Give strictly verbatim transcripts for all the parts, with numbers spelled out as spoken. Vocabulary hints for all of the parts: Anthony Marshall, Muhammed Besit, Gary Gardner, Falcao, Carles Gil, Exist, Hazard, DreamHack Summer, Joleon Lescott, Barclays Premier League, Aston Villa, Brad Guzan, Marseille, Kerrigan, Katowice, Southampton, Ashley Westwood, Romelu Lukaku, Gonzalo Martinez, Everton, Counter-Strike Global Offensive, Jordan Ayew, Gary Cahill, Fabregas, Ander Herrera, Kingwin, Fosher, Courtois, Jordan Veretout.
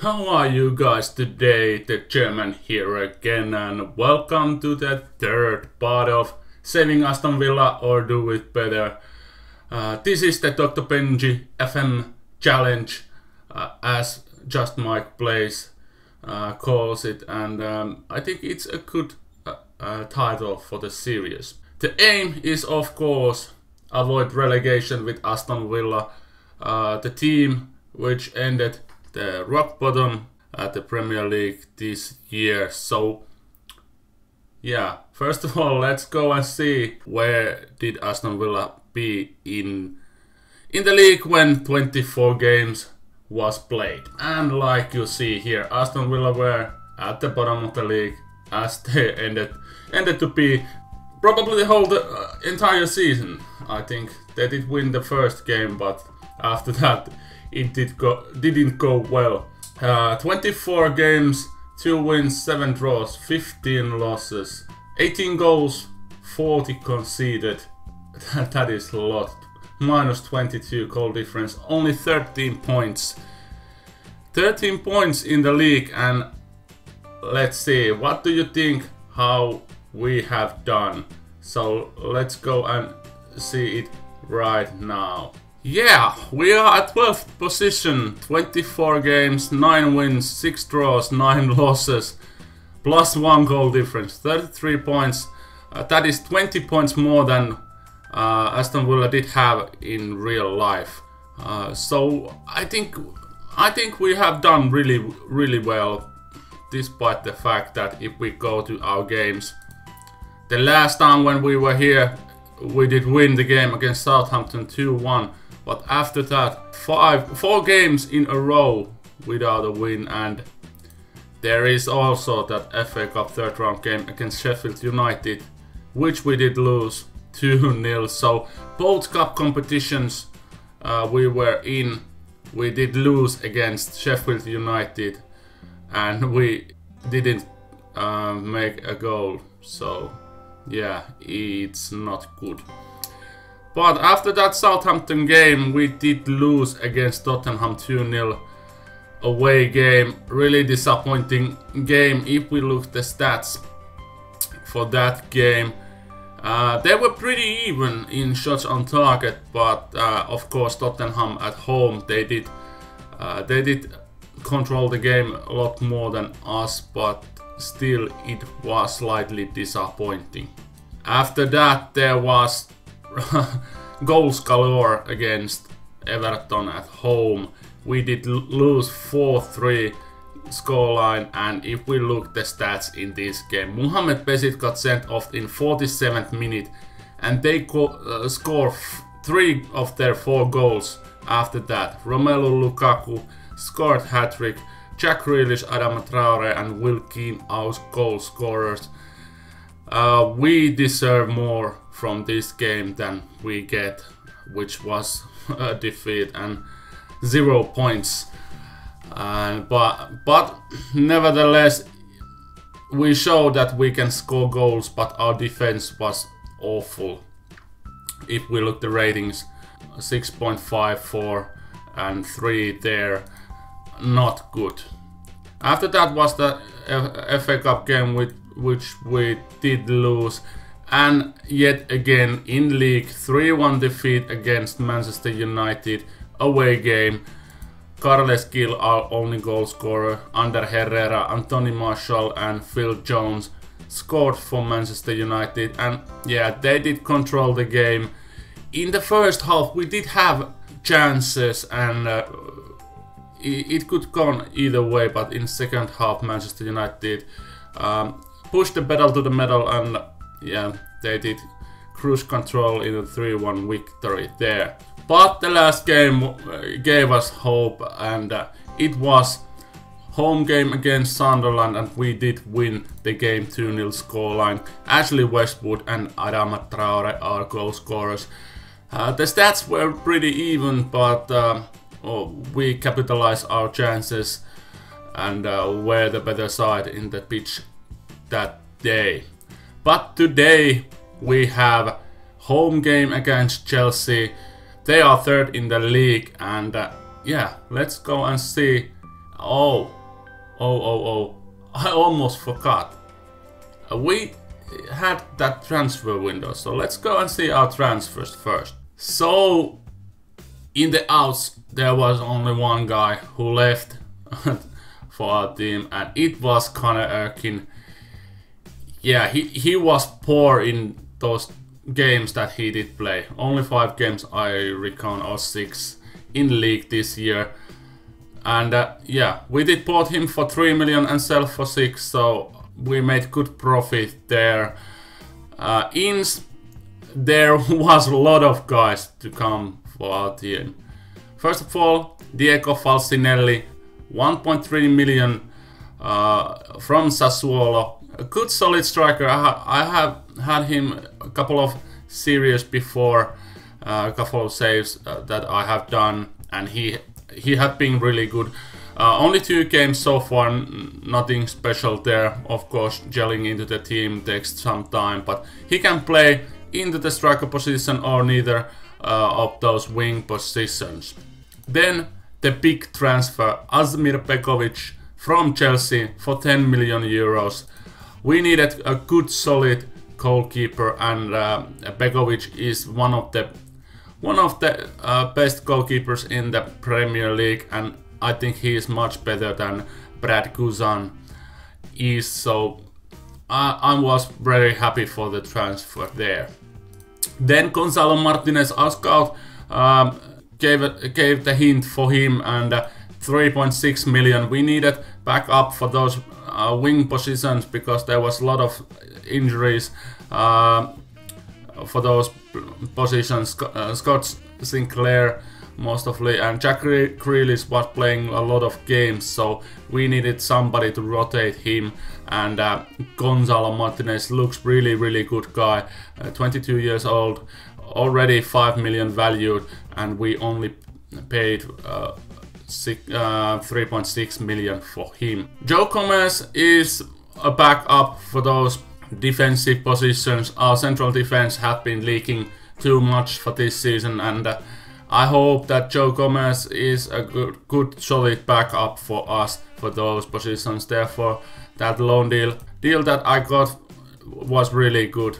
How are you guys today? The German here again, and welcome to the third part of Saving Aston Villa or Do It Better. Uh, this is the Doctor Benji F M challenge, uh, as Just Mike Plays uh, calls it, and um, I think it's a good uh, uh, title for the series. The aim is, of course, avoid relegation with Aston Villa, uh, the team which ended the rock bottom at the Premier League this year. So yeah, first of all, let's go and see where did Aston Villa be in in the league when twenty-four games was played. And like you see here, Aston Villa were at the bottom of the league as they ended ended to be probably the whole the, uh, entire season. I think they did win the first game, but after that it did go, didn't go well. Uh, twenty-four games, two wins, seven draws, fifteen losses, eighteen goals, forty conceded. That is a lot. Minus twenty-two goal difference, only thirteen points. thirteen points in the league, and let's see, what do you think how we have done? So let's go and see it right now. Yeah, we are at twelfth position, twenty-four games, nine wins, six draws, nine losses, plus one goal difference, thirty-three points. Uh, that is twenty points more than uh, Aston Villa did have in real life. Uh, so I think I think we have done really really well, despite the fact that if we go to our games, the last time when we were here, we did win the game against Southampton two one. But after that, five, four games in a row without a win, and there is also that F A Cup third round game against Sheffield United, which we did lose two nil. So both cup competitions uh, we were in, we did lose against Sheffield United, and we didn't uh, make a goal. So yeah, it's not good. But after that Southampton game, we did lose against Tottenham two nil, away game. Really disappointing game if we look the stats for that game. Uh, they were pretty even in shots on target, but uh, of course Tottenham at home, they did uh, they did control the game a lot more than us, but still it was slightly disappointing. After that there was goals galore against Everton at home. We did lose four three scoreline, and if we look the stats in this game, Muhammed Besit got sent off in forty-seventh minute, and they uh, score three of their four goals after that. Romelu Lukaku scored hat-trick, Jack Grealish, Adama Traore and Wilkin, our goal scorers. Uh, we deserve more from this game than we get, which was a defeat and zero points. Uh, but, but nevertheless, we show that we can score goals, but our defense was awful. If we look the ratings, six point five four and three there. Not good. After that was the F A Cup game, with which we did lose, and yet again in league, three one defeat against Manchester United, away game. Carles Gil, our only goal scorer, Ander Herrera, Anthony Marshall and Phil Jones scored for Manchester United, and yeah, they did control the game. In the first half we did have chances, and uh, it could gone either way, but in second half Manchester United um, pushed the pedal to the metal, and yeah, they did cruise control in a three one victory there. But the last game gave us hope, and uh, it was home game against Sunderland, and we did win the game two nil scoreline. Ashley Westwood and Adama Traore are goal scorers. Uh, the stats were pretty even, but Uh, Oh, we capitalize our chances and uh, were the better side in the pitch that day. But today we have home game against Chelsea. They are third in the league, and uh, yeah, let's go and see Oh, oh, oh, oh. I almost forgot. We had that transfer window, so let's go and see our transfers first. So, in the outs, there was only one guy who left for our team, and it was Connor Erkin. Yeah, he, he was poor in those games that he did play. Only five games, I reckon, or six in league this year. And uh, yeah, we did bought him for three million and sell for six, so we made good profit there. Uh, ins, there was a lot of guys to come for our team. First of all, Diego Falcinelli, one point three million uh, from Sassuolo. A good solid striker. I, ha I have had him a couple of series before, uh, a couple of saves uh, that I have done, and he he had been really good. Uh, only two games so far, nothing special there. Of course, gelling into the team takes some time, but he can play into the striker position or neither uh, of those wing positions. Then the big transfer, Asmir Begovic from Chelsea for ten million euros. We needed a good, solid goalkeeper, and uh, Begovic is one of the one of the uh, best goalkeepers in the Premier League, and I think he is much better than Brad Guzan is. So I, I was very happy for the transfer there. Then Gonzalo Martinez, our scout, um, gave gave the hint for him, and uh, three point six million. We needed back up for those Uh, wing positions because there was a lot of injuries uh, for those positions. Uh, Scott Sinclair mostly, and Jack Grealish was playing a lot of games, so we needed somebody to rotate him, and uh, Gonzalo Martinez looks really really good guy, uh, twenty-two years old, already five million valued, and we only paid uh, Uh, three point six million for him. Joe Gomez is a backup for those defensive positions. Our central defense have been leaking too much for this season, and uh, I hope that Joe Gomez is a good, good solid backup for us for those positions. Therefore, that loan deal deal that I got was really good.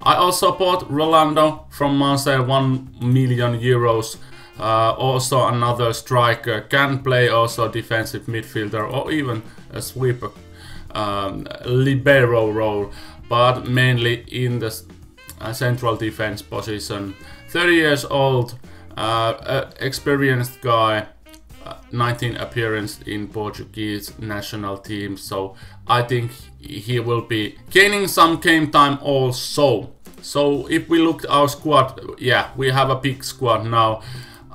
I also bought Rolando from Marseille, one million euros. Uh, also another striker, can play also defensive midfielder or even a sweeper, um, libero role, but mainly in the uh, central defense position. thirty years old, uh, uh, experienced guy, uh, nineteen appearance in Portuguese national team, so I think he will be gaining some game time also. So if we look at our squad, yeah, we have a big squad now.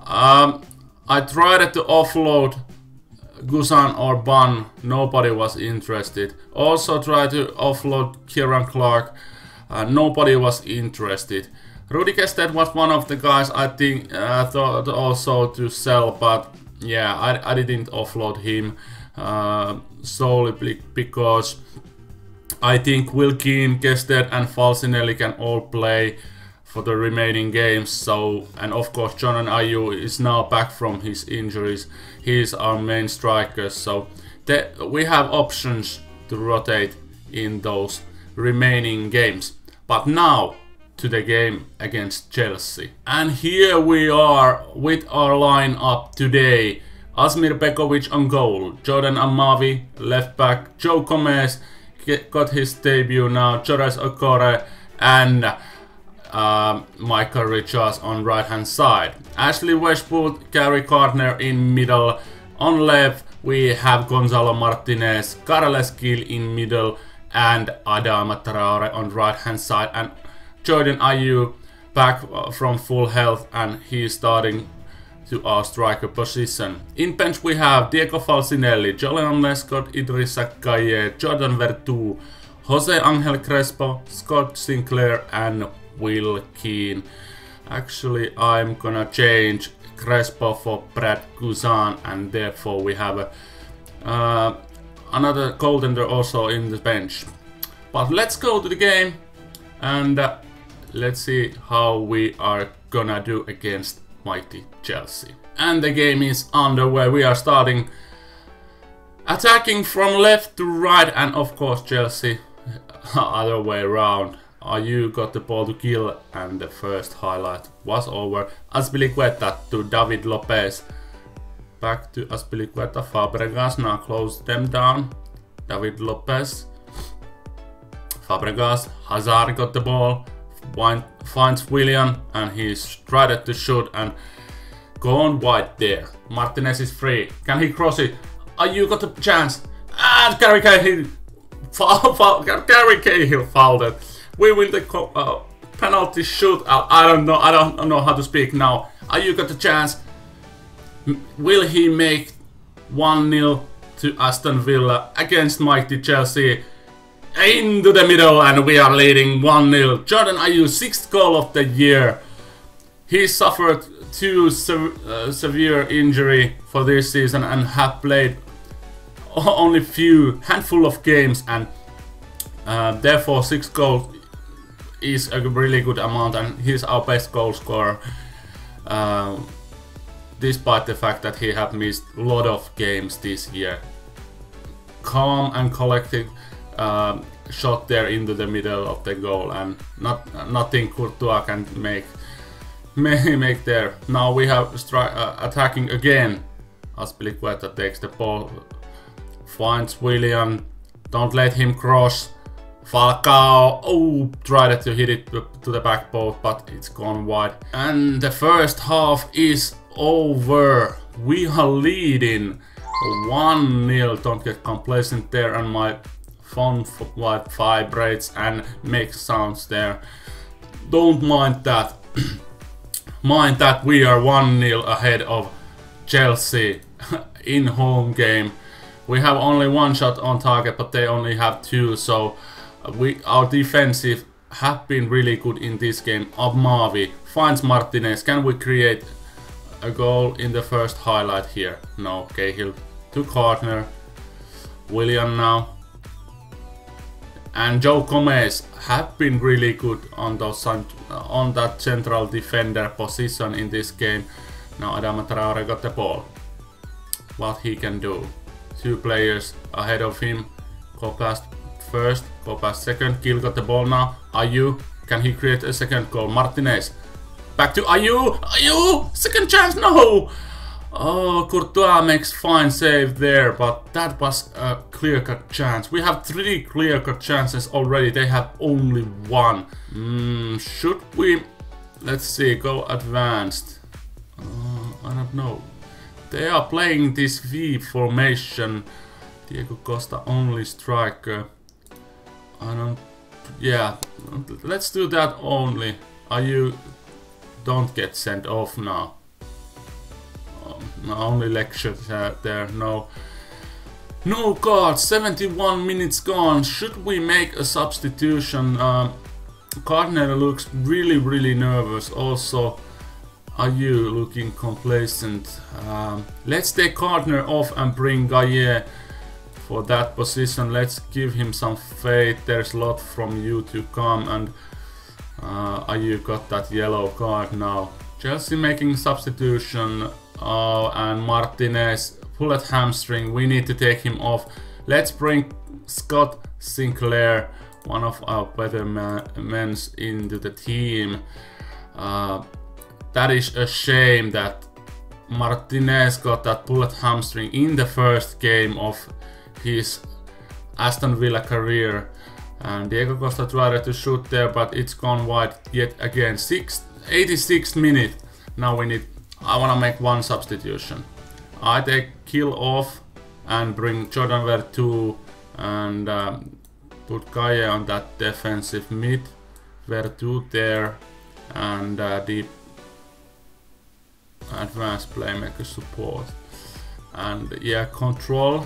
Um, I tried to offload Guzan or Ban, nobody was interested. Also tried to offload Kieran Clark, uh, nobody was interested. Wilkin Gestede was one of the guys I think I uh, thought also to sell, but yeah, I, I didn't offload him uh, solely because I think Wilkin, Gestede and Falcinelli can all play for the remaining games. So, and of course Jordan Ayew is now back from his injuries. He is our main striker, so that we have options to rotate in those remaining games. But now to the game against Chelsea, and here we are with our lineup today. Asmir Begovic on goal, Jordan Amavi left back, Joe Gomez got his debut now, Jores Okore and Uh, Michael Richards on right hand side, Ashley Westwood, Gary Gardner in middle. On left we have Gonzalo Martinez, Carles Gil in middle, and Adama Traore on right hand side, and Jordan Ayew back from full health, and he is starting to our striker position. In bench we have Diego Falcinelli, Joleon Lescott, Idrissa Gueye, Jordan Veretout, Jose Angel Crespo, Scott Sinclair and Wilkin. Actually, I'm gonna change Crespo for Brad Guzan, and therefore we have a, uh, another goaltender also in the bench. But let's go to the game and uh, let's see how we are gonna do against mighty Chelsea. And the game is underway. We are starting Attacking from left to right, and of course Chelsea other way around. Ayew got the ball to Gil and the first highlight was over. Azpilicueta to David Lopez. Back to Azpilicueta, Fabregas now closed them down. David Lopez. Fabregas, Hazard got the ball, find, finds Willian and he tried to shoot and gone wide there. Martinez is free. Can he cross it? Ayew got the chance. And Gary Cahill fouled it. We win the uh, penalty shootout. I don't know. I don't know how to speak now. Ayew got the chance. M will he make one nil to Aston Villa against Mighty Chelsea? Into the middle, and we are leading one nil. Jordan Ayew, sixth goal of the year. He suffered two se uh, severe injury for this season and have played only few handful of games, and uh, therefore six goals is a really good amount, and he's our best goal scorer, uh, despite the fact that he had missed a lot of games this year. Calm and collected uh, shot there into the middle of the goal, and not nothing Courtois can make may make there. Now we have stri uh, attacking again. Azpilicueta takes the ball, finds Willian, don't let him cross. Falcao, oh, tried to hit it to the back post, but it's gone wide. And the first half is over. We are leading one nil. Don't get complacent there, and my phone vibrates and makes sounds there. Don't mind that. Mind that we are one nil ahead of Chelsea in home game. We have only one shot on target, but they only have two, so we, our defensive have been really good in this game. Amavi finds Martinez. Can we create a goal in the first highlight here? No. Cahill to Gardner. Willian now. And Joe Gomez have been really good on, those, on that central defender position in this game. Now Adama Traore got the ball. What he can do. Two players ahead of him. Go past first, go past second. Gil got the ball now. Ayew, can he create a second goal? Martinez, back to Ayew. Ayew, second chance, no! Oh, Courtois makes fine save there, but that was a clear-cut chance. We have three clear-cut chances already. They have only one. Mm, should we, let's see, go advanced? Uh, I don't know. They are playing this V formation. Diego Costa only striker. I don't... Yeah, let's do that only. Ayew don't get sent off now. Um, only lecture uh, there, no. No cards, seventy-one minutes gone. Should we make a substitution? Um, Gardner looks really, really nervous also. Are you looking complacent? Um, let's take Gardner off and bring Gaye for that position. Let's give him some faith. There's a lot from you to come, and uh, Ayew got that yellow card now. Chelsea making substitution. Oh, and Martinez pull at hamstring. We need to take him off. Let's bring Scott Sinclair, one of our better men, into the team. Uh, That is a shame that Martinez got that bullet hamstring in the first game of his Aston Villa career. And Diego Costa tried to shoot there, but it's gone wide yet again. Six, eighty-sixth minute. Now we need. I want to make one substitution. I take Gil off and bring Jordan Veretout and um, put Gaye on that defensive mid. Veretout there and uh, deep. Advanced playmaker support, and yeah, control,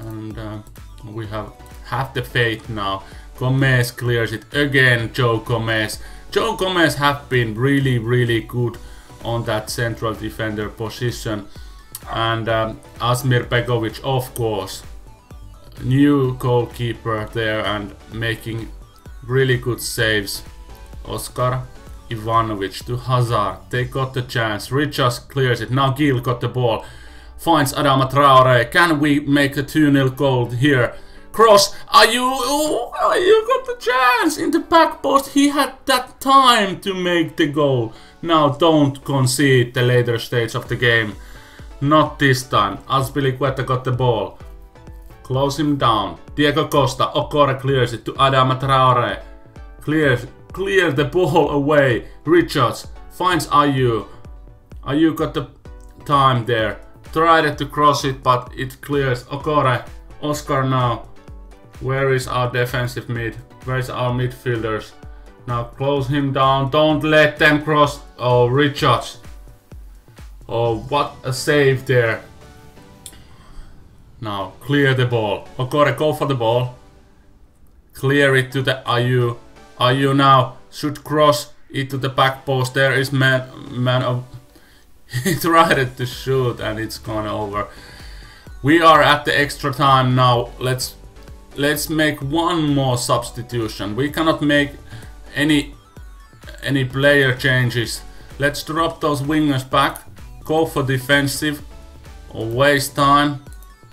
and uh, we have have the faith now. Gomez clears it again. Joe Gomez Joe Gomez have been really, really good on that central defender position, and um, Asmir Begovic, of course, new goalkeeper there, and making really good saves. Óscar, Ivanović to Hazard. They got the chance. Richards clears it. Now Gil got the ball. finds Adama Traore. Can we make a two nil goal here? Cross, Ayew, oh, Ayew got the chance in the back post. He had that time to make the goal. Now don't concede the later stage of the game. Not this time. Azpilicueta got the ball. Close him down. Diego Costa, Okore clears it to Adama Traore. Clear, clear the ball away. Richards finds Ayew. Ayew got the time there. Tried to cross it, but it clears. Okore, Óscar now. Where is our defensive mid? Where is our midfielders? Now close him down. Don't let them cross. Oh, Richards. Oh, what a save there. Now clear the ball. Okore, go for the ball. Clear it to the Ayew. Ayew now should cross it to the back post. There is man, man of... He tried to shoot and it's gone over. We are at the extra time now. Let's... Let's make one more substitution. We cannot make any any player changes. Let's drop those wingers back. Go for defensive. Or waste time.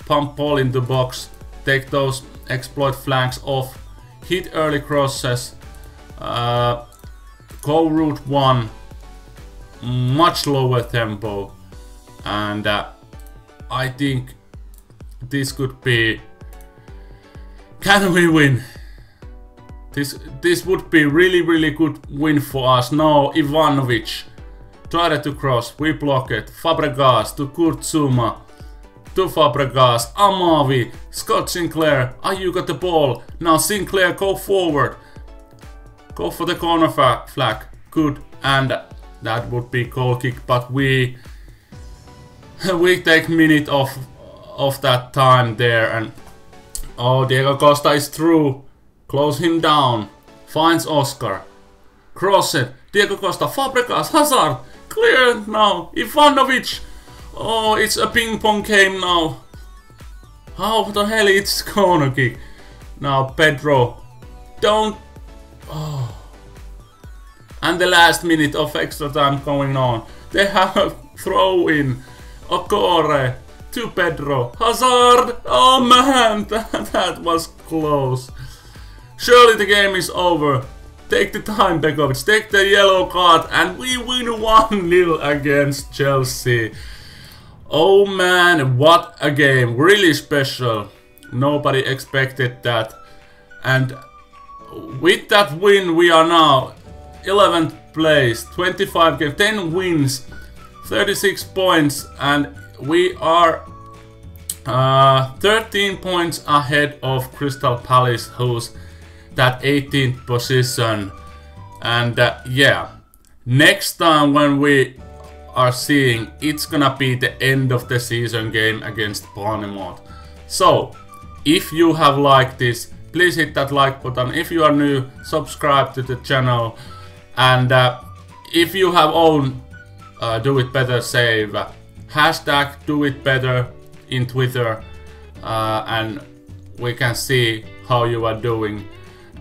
Pump ball in the box. Take those exploit flanks off. Hit early crosses. Uh, go route one. Much lower tempo. And uh, I think this could be... Can we win? This this would be really really good win for us. No, Ivanović tried to cross, we block it. Fabregas to Kurtzuma, to Fabregas, Amavi, Scott Sinclair. Ayew got the ball. Now Sinclair go forward, go for the corner flag. Good, and that would be goal kick. But we we take minute off of that time there and. Oh, Diego Costa is through. Close him down. Finds Óscar. Cross it. Diego Costa, Fabregas, Hazard. Clear now. Ivanović. Oh, it's a ping pong game now. How the hell it's corner kick? Now Pedro. Don't. Oh. And the last minute of extra time going on. They have a throw in. Okore. To Pedro. Hazard! Oh man, that, that was close. Surely the game is over. Take the time, Begovic. Take the yellow card and we win one nil against Chelsea. Oh man, what a game. Really special. Nobody expected that. And with that win we are now eleventh place. twenty-five games, ten wins, thirty-six points and we are uh, thirteen points ahead of Crystal Palace, who's that eighteenth position. And uh, yeah, next time when we are seeing, it's gonna be the end of the season game against Bournemouth. So, if you have liked this, please hit that like button. If you are new, subscribe to the channel. And uh, if you have own uh, Do It Better save, hashtag Do It Better in Twitter, uh, and we can see how you are doing.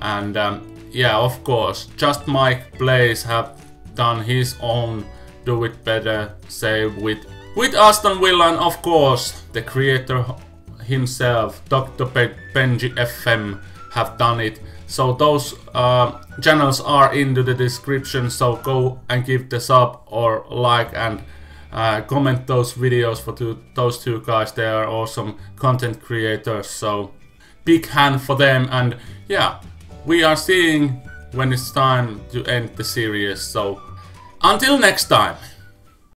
And um, yeah, of course, Just Mike Plays have done his own Do It Better save with with Aston Villa, and of course the creator himself, Doctor Benji F M, have done it. So those uh, channels are into the description, so go and give the sub or like and Uh, comment those videos for two, those two guys. They are awesome content creators, so big hand for them. And yeah, we are seeing when it's time to end the series. So until next time.